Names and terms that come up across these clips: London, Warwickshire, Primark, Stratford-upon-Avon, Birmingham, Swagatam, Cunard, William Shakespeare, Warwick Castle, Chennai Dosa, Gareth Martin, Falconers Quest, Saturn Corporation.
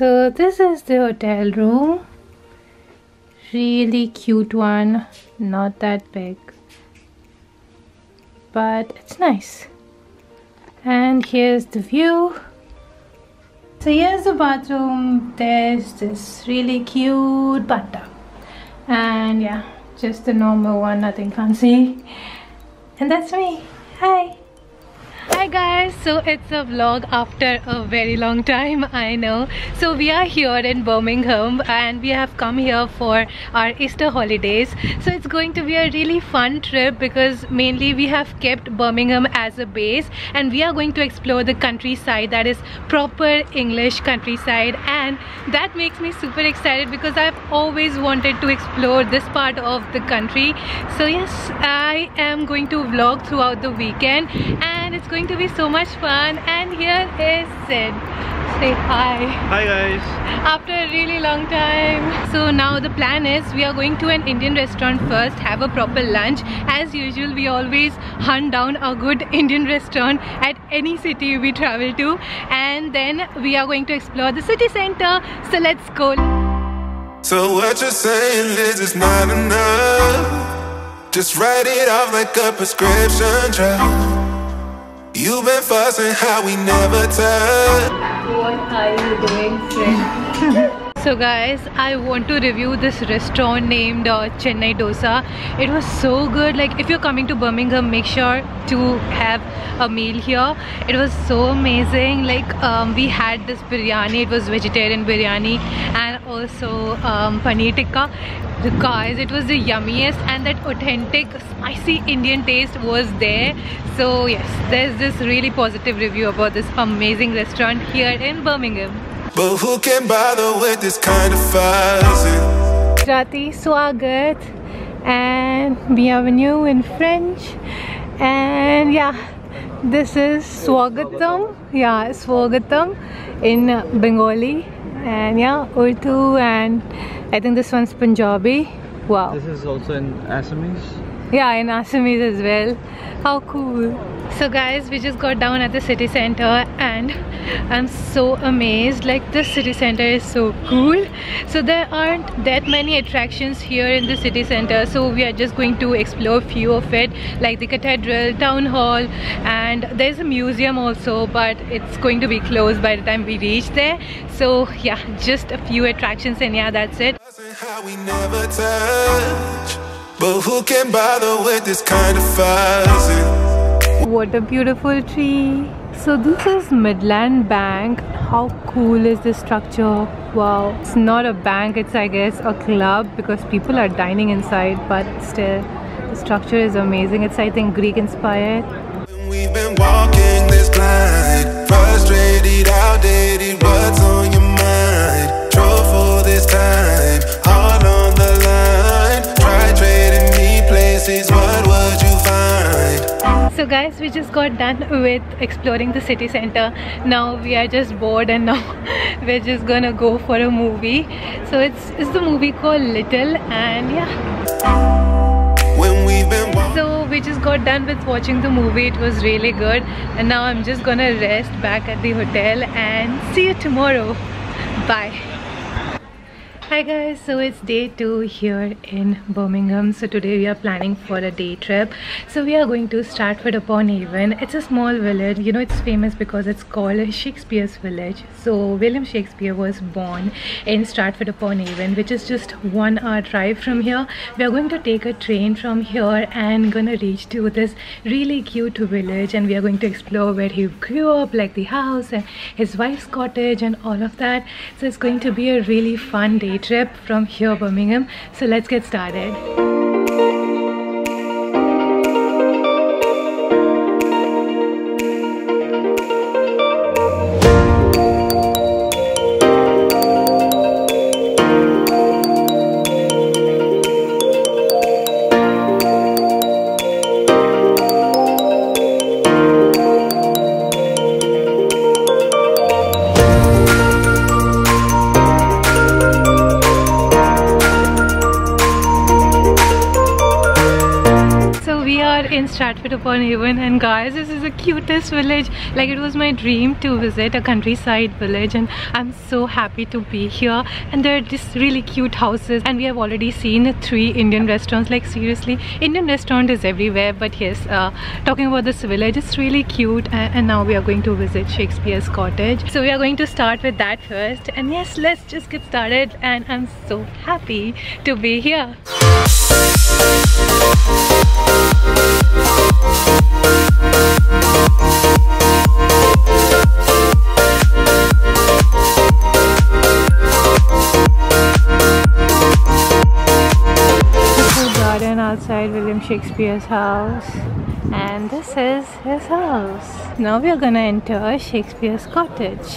So this is the hotel room. Really cute one, not that big, but it's nice. And here's the view. So here's the bathroom. There's this really cute bathtub, and yeah, just the normal one, nothing fancy. And that's me. Hi guys, so it's a vlog after a very long time, I know. So we are here in Birmingham and we have come here for our Easter holidays. So it's going to be a really fun trip because mainly we have kept Birmingham as a base and we are going to explore the countryside, that is proper English countryside, and that makes me super excited because I've always wanted to explore this part of the country. So yes, I am going to vlog throughout the weekend and it's going to be so much fun. And here is Sid. Say hi. Hi guys. After a really long time. So now the plan is we are going to an Indian restaurant first, have a proper lunch. As usual, we always hunt down a good Indian restaurant at any city we travel to, and then we are going to explore the city center. So let's go. So what you're saying is not enough. Just write it off like a prescription drug. You've been fussing how we never touch. What are you doing, friend? So guys, I want to review this restaurant named Chennai Dosa. It was so good. Like, if you're coming to Birmingham, make sure to have a meal here. It was so amazing. Like, we had this biryani. It was vegetarian biryani and also paneer tikka. Guys, it was the yummiest, and that authentic spicy Indian taste was there. So yes, there's this really positive review about this amazing restaurant here in Birmingham. But who can bother with this kind of fussing? Gujarati, Swagat, and Bienvenue in French. And yeah, this is Swagatam. Yeah, Swagatam in Bengali. And yeah, Urdu, and I think this one's Punjabi. Wow. This is also in Assamese? Yeah, in Assamese as well. How cool. So guys, we just got down at the city center and I'm so amazed. Like, this city center is so cool. So there aren't that many attractions here in the city center, so we are just going to explore a few of it, like the cathedral, town hall, and there's a museum also, but it's going to be closed by the time we reach there. So yeah, just a few attractions, and yeah, that's it. How we never touch, but who can bother with this kind of fussing? What a beautiful tree. So this is Midland Bank. How cool is this structure? Wow. It's not a bank, it's I guess a club, because people are dining inside, but still the structure is amazing. It's I think Greek inspired. We've been walking this blind, frustrated, outdated, what's on your mind? Troll for this time, all on the line. Try trading me places, what would you find? So guys, we just got done with exploring the city center. Now we are just bored and now we're just gonna go for a movie. So it's the movie called Little, and yeah. So we just got done with watching the movie. It was really good, and now I'm just gonna rest back at the hotel and see you tomorrow. Bye. Hi guys, so it's day 2 here in Birmingham. So today we are planning for a day trip. So we are going to Stratford-upon-Avon. It's a small village. You know, it's famous because it's called Shakespeare's village. So William Shakespeare was born in Stratford-upon-Avon, which is just 1 hour drive from here. We are going to take a train from here and gonna reach to this really cute village, and we are going to explore where he grew up, like the house and his wife's cottage and all of that. So it's going to be a really fun day trip from here Birmingham. So let's get started. in Stratford-upon-Avon, and guys, this is the cutest village. Like, it was my dream to visit a countryside village, and I'm so happy to be here. And there are just really cute houses, and we have already seen 3 Indian restaurants. Like, seriously, Indian restaurant is everywhere. But yes, talking about this village, it's really cute. And now we are going to visit Shakespeare's cottage, so we are going to start with that first. And yes, let's just get started, and I'm so happy to be here. Beautiful garden outside William Shakespeare's house, and this is his house. Now we are gonna enter Shakespeare's cottage.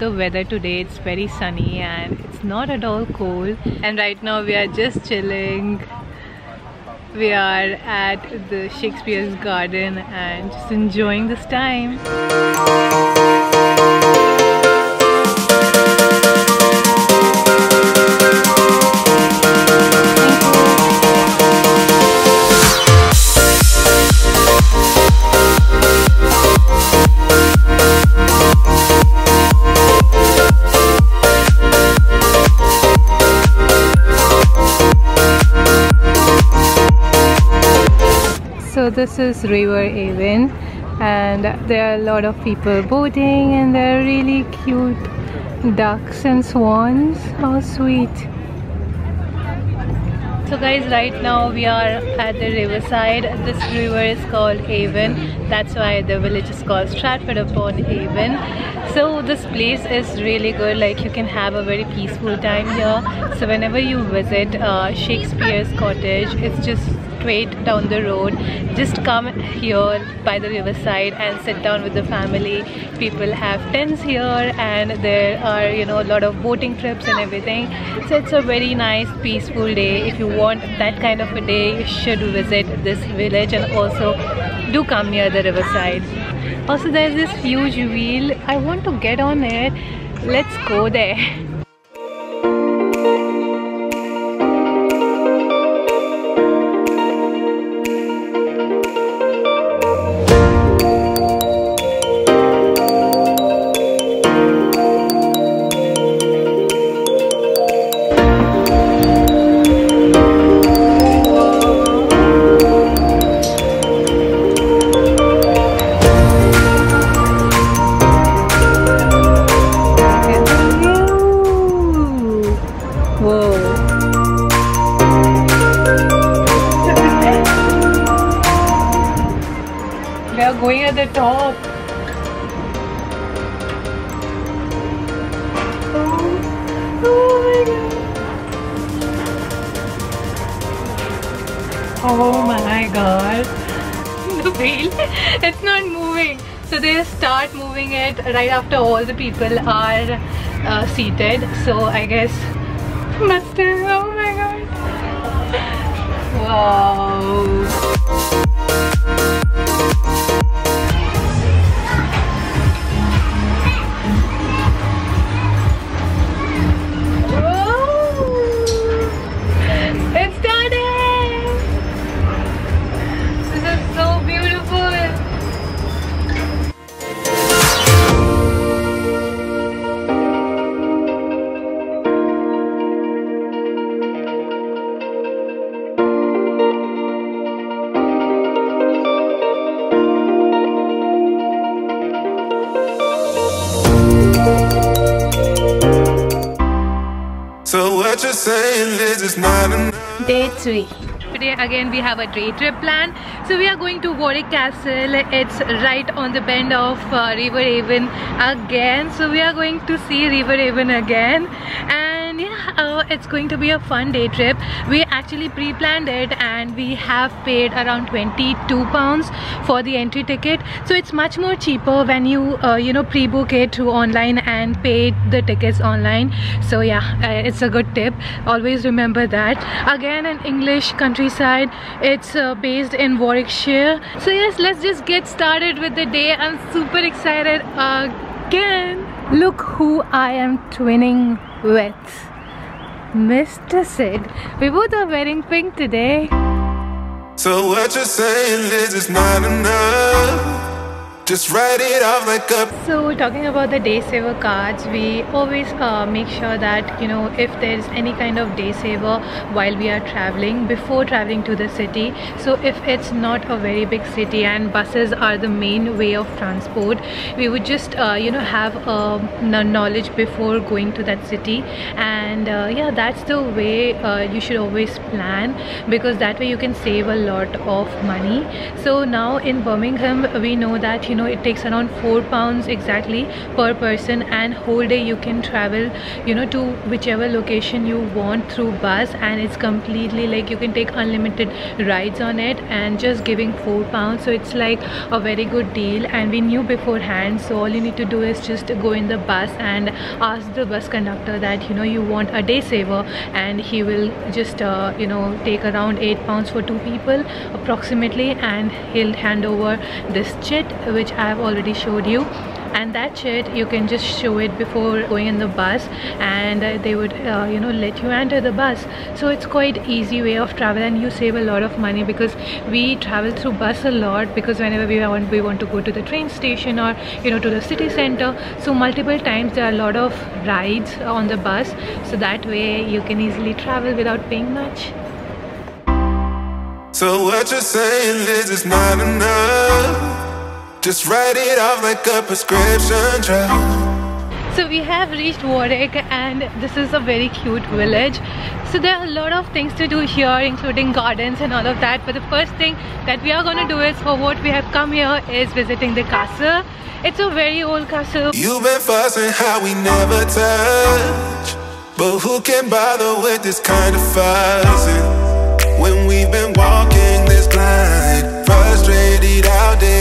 The weather today, it's very sunny and it's not at all cold, and right now we are just chilling. We are at the Shakespeare's garden and just enjoying this time. So this is River Avon, and there are a lot of people boating, and there are really cute ducks and swans. How sweet. So guys, right now we are at the riverside. This river is called Avon. That's why the village is called Stratford-upon-Avon. So this place is really good. Like, you can have a very peaceful time here. So whenever you visit Shakespeare's cottage, it's just straight down the road. Just come here by the riverside and sit down with the family. People have tents here, and there are, you know, a lot of boating trips and everything. So it's a very nice, peaceful day. If you want that kind of a day, you should visit this village, and also do come near the riverside. Also, there's this huge wheel. I want to get on it. Let's go there. Going at the top. Oh my god. The wheel, it's not moving. So they start moving it right after all the people are seated. So I guess must have. Oh my god. Wow. Day 3. today again we have a day trip plan. So we are going to Warwick Castle. It's right on the bend of River Avon again. So we are going to see River Avon again, and yeah, it's going to be a fun day trip. We actually pre-planned it and we have paid around £22 for the entry ticket. So it's much more cheaper when you pre-book it through online and pay the tickets online. So yeah, it's a good tip. Always remember that. Again, an English countryside. It's based in Warwickshire. So yes, let's just get started with the day. I'm super excited again. Look who I am twinning with. Mr. Sid. We both are wearing pink today. So what you're saying is it's not enough. Just write it off like a... So talking about the day saver cards, we always make sure that, you know, if there is any kind of day saver while we are traveling, before traveling to the city. So if it's not a very big city and buses are the main way of transport, we would just have knowledge before going to that city. And yeah, that's the way you should always plan, because that way you can save a lot of money. So now in Birmingham, we know that it takes around £4 exactly per person, and whole day you can travel to whichever location you want through bus, and it's completely like you can take unlimited rides on it and just giving £4. So it's like a very good deal, and we knew beforehand. So all you need to do is just go in the bus and ask the bus conductor that you want a day saver, and he will just take around £8 for two people approximately, and he'll hand over this chit which I've already showed you. And that chit you can just show it before going in the bus, and they would let you enter the bus. So it's quite easy way of travel, and you save a lot of money, because we travel through bus a lot, because whenever we want to go to the train station or to the city center. So multiple times there are a lot of rides on the bus, so that way you can easily travel without paying much. So what you're saying is it's not enough. Just write it off like a prescription drug. So we have reached Warwick, and this is a very cute village. So there are a lot of things to do here, including gardens and all of that. But the first thing that we are going to do is, for what we have come here, is visiting the castle. It's a very old castle. You've been fussing how we never touch, but who can bother with this kind of fussing when we've been walking this blind, frustrated, outdated.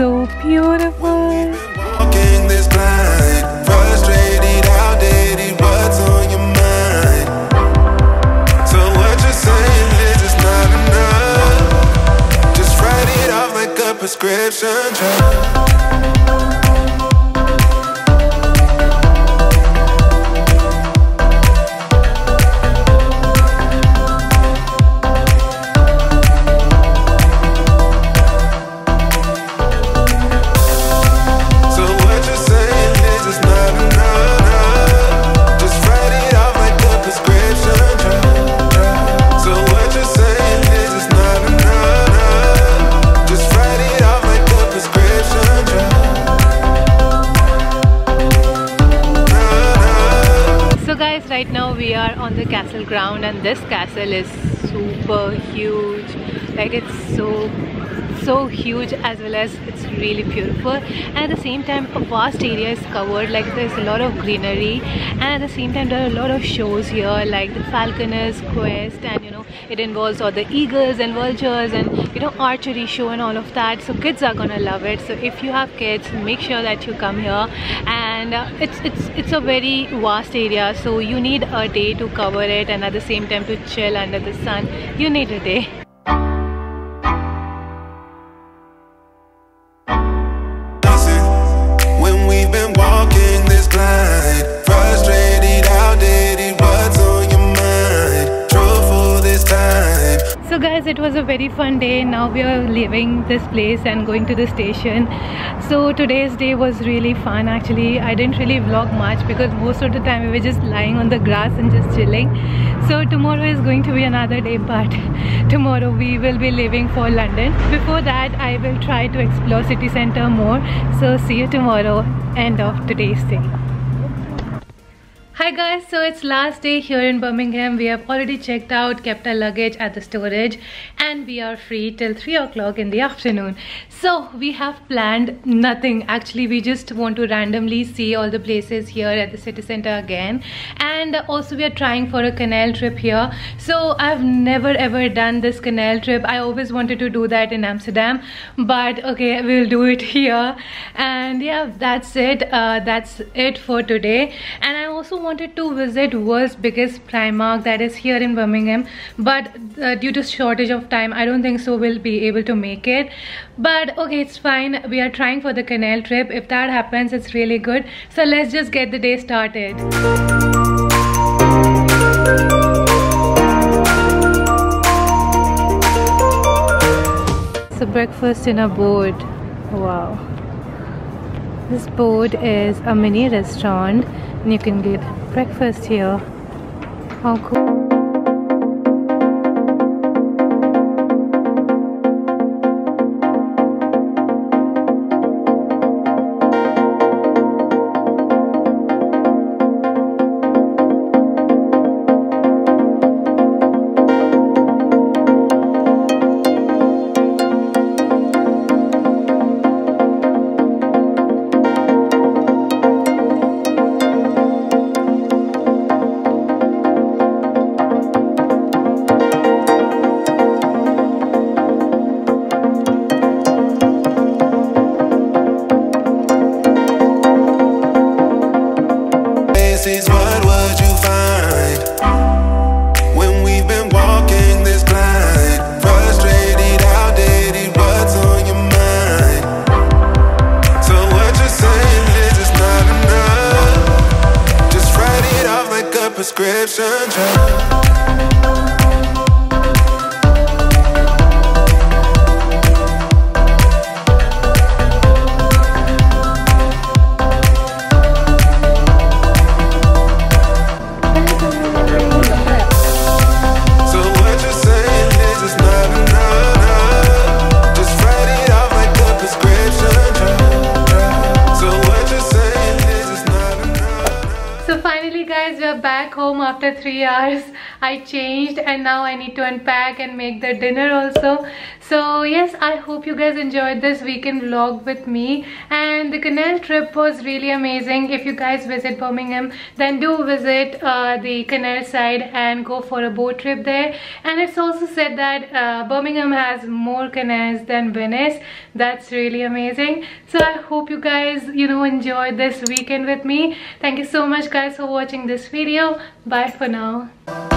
So beautiful. Walking this blind, frustrated, outdated, what's on your mind? So what you're saying is it's not enough. Just write it off like a prescription drug. Right now we are on the castle ground, and this castle is super huge. Like, it's so huge, as well as it's really beautiful, and at the same time a vast area is covered. Like, there's a lot of greenery, and at the same time there are a lot of shows here, like the Falconers Quest, and it involves all the eagles and vultures, and archery show and all of that. So kids are gonna love it. So if you have kids, make sure that you come here. And it's a very vast area, so you need a day to cover it, and at the same time to chill under the sun, you need a day. guys, it was a very fun day. Now we are leaving this place and going to the station. So today's day was really fun. Actually, I didn't really vlog much because most of the time we were just lying on the grass and just chilling. So tomorrow is going to be another day, but tomorrow we will be leaving for London. Before that, I will try to explore city centre more. So see you tomorrow. End of today's day. Hi guys, so it's last day here in Birmingham. We have already checked out, kept our luggage at the storage, and we are free till 3 o'clock in the afternoon. So we have planned nothing. Actually, we just want to randomly see all the places here at the city center again. And also we are trying for a canal trip here. So I've never ever done this canal trip. I always wanted to do that in Amsterdam, but okay, we'll do it here. And yeah, that's it. For today. And I also wanted to visit world's biggest Primark, that is here in Birmingham, but due to shortage of time, I don't think so we'll be able to make it. But okay, it's fine. We are trying for the canal trip. If that happens, it's really good. So let's just get the day started. So breakfast in a boat. Wow. This boat is a mini restaurant and you can get breakfast here. How cool. After 3 hours I changed and now I need to unpack and make the dinner also. So yes, I hope you guys enjoyed this weekend vlog with me, and the canal trip was really amazing. If you guys visit Birmingham, then do visit the canal side and go for a boat trip there. And it's also said that Birmingham has more canals than Venice. That's really amazing. So I hope you guys, you know, enjoyed this weekend with me. Thank you so much guys for watching this video. Bye for now.